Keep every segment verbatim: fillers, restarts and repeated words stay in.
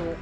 ko.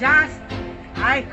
Just, I.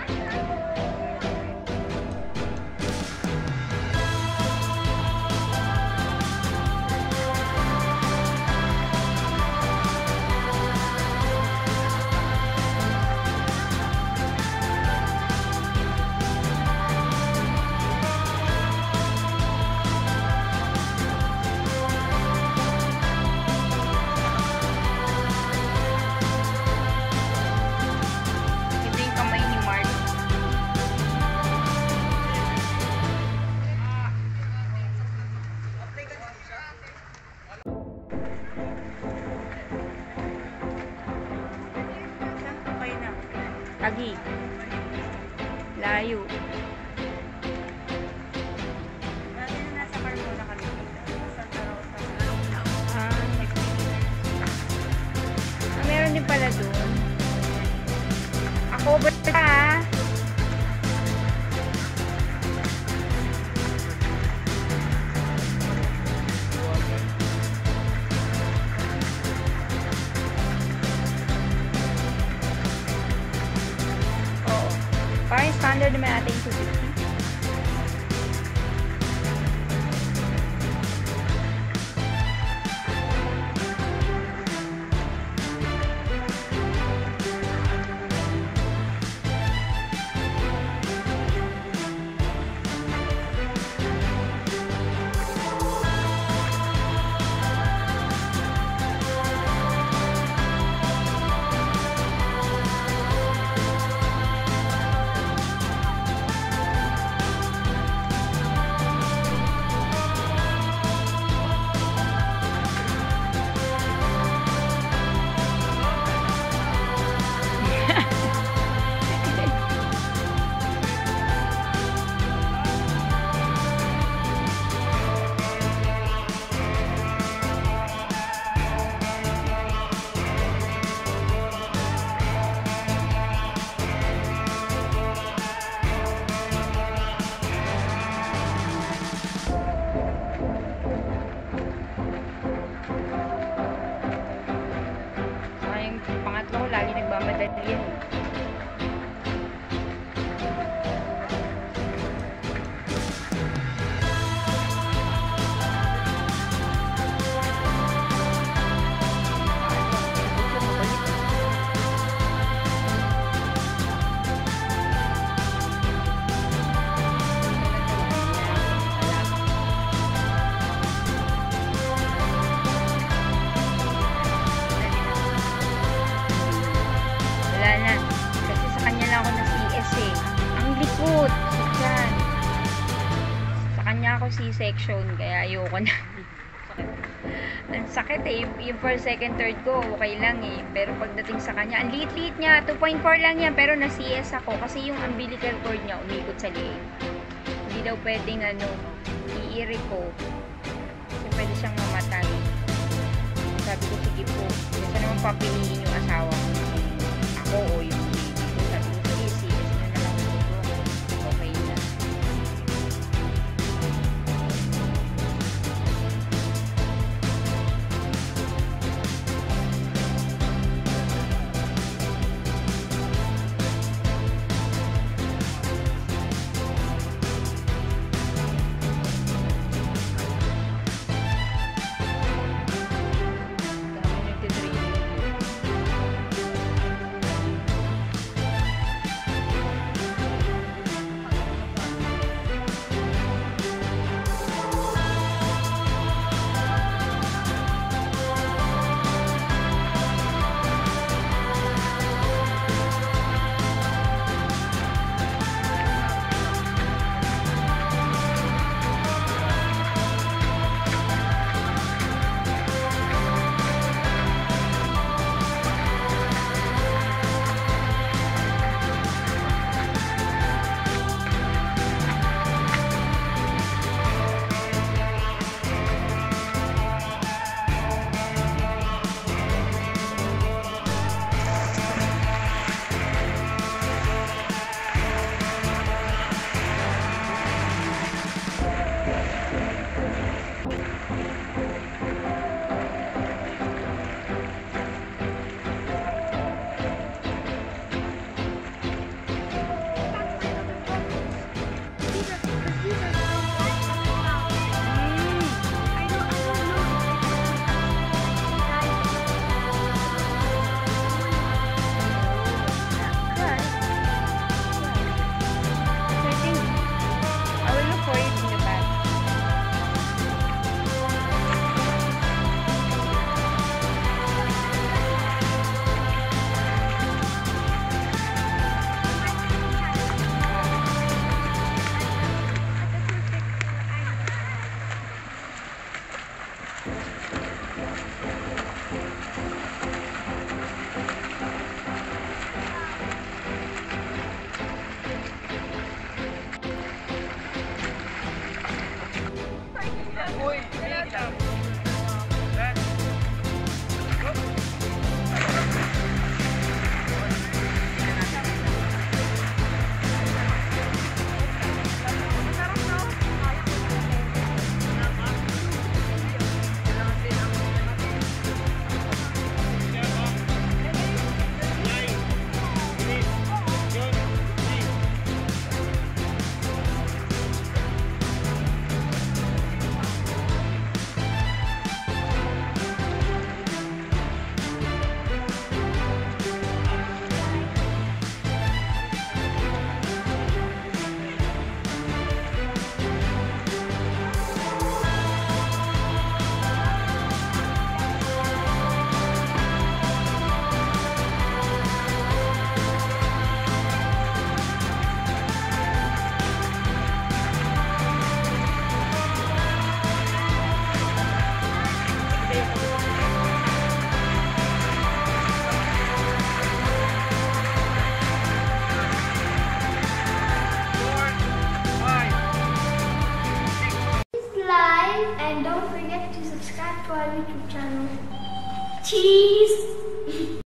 Agi. Layo. Dati na nasa Barcelona kami dito. Sa Santa Rosa. Ah, meron din pala doon. Ako ba ta? Parang standard naman ating two fifty. C-section, kaya ayoko na. Ang sakit eh. Yung for second, third ko, okay lang eh. Pero pagdating sa kanya, ang liit-liit niya. two point four lang yan, pero na-C S ako. Kasi yung umbilical cord niya, umikot sa liit. Hindi daw pwedeng ano, i i-repo. Kasi pwede siyang mamatay. Sabi ko, sige po. Kasi naman papiliin yung asawa ko. Ako o yung baby ko. Sabi ko, sige, serious na na lang po ito. Okay na. And don't forget to subscribe to our YouTube channel. Cheese!